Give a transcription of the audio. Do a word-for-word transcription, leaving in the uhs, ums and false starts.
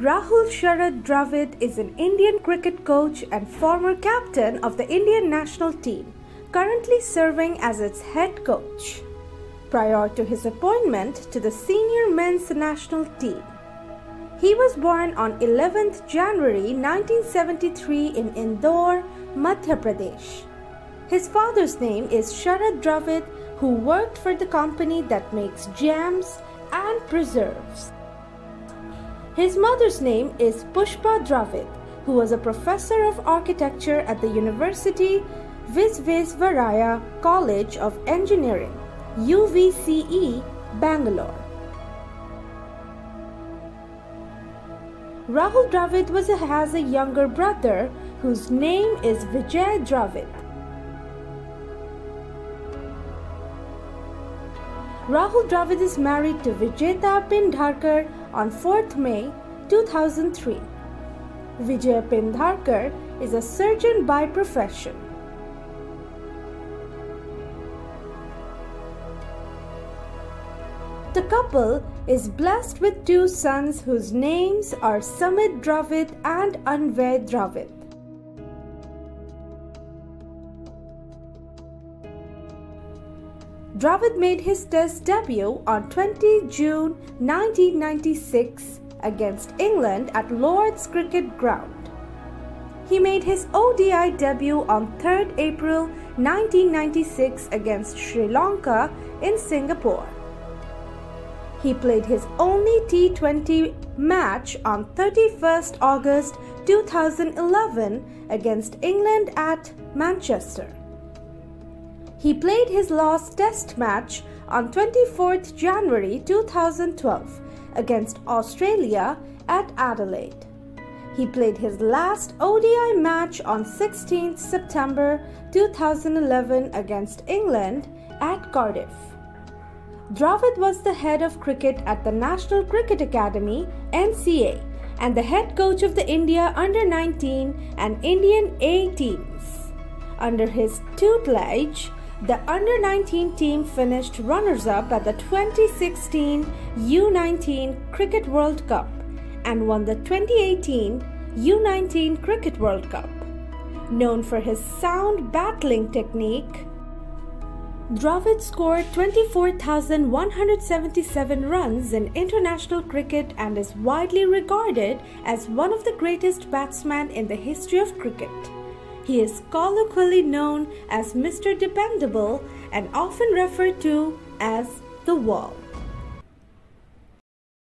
Rahul Sharad Dravid is an Indian cricket coach and former captain of the Indian national team, currently serving as its head coach, prior to his appointment to the senior men's national team. He was born on eleventh January nineteen seventy-three in Indore, Madhya Pradesh. His father's name is Sharad Dravid, who worked for the company that makes jams and preserves. His mother's name is Pushpa Dravid, who was a professor of architecture at the University Visvesvaraya College of Engineering, U V C E, Bangalore. Rahul Dravid was a, has a younger brother whose name is Vijay Dravid. Rahul Dravid is married to Vijeta Pendharkar on fourth May two thousand three. Vijay Pendharkar is a surgeon by profession. The couple is blessed with two sons whose names are Samit Dravid and Anvay Dravid. Dravid made his Test debut on twentieth of June nineteen ninety-six against England at Lord's Cricket Ground. He made his O D I debut on third of April nineteen ninety-six against Sri Lanka in Singapore. He played his only T twenty match on thirty-first of August two thousand eleven against England at Manchester. He played his last Test match on twenty-fourth of January two thousand twelve against Australia at Adelaide. He played his last O D I match on sixteenth of September two thousand eleven against England at Cardiff. Dravid was the head of cricket at the National Cricket Academy, N C A, and the head coach of the India under nineteen and Indian A teams. Under his tutelage, the under nineteen team finished runners-up at the twenty sixteen U nineteen Cricket World Cup and won the twenty eighteen U nineteen Cricket World Cup. Known for his sound battling technique, Dravid scored twenty-four thousand one hundred seventy-seven runs in international cricket and is widely regarded as one of the greatest batsmen in the history of cricket. He is colloquially known as Mister Dependable and often referred to as the Wall.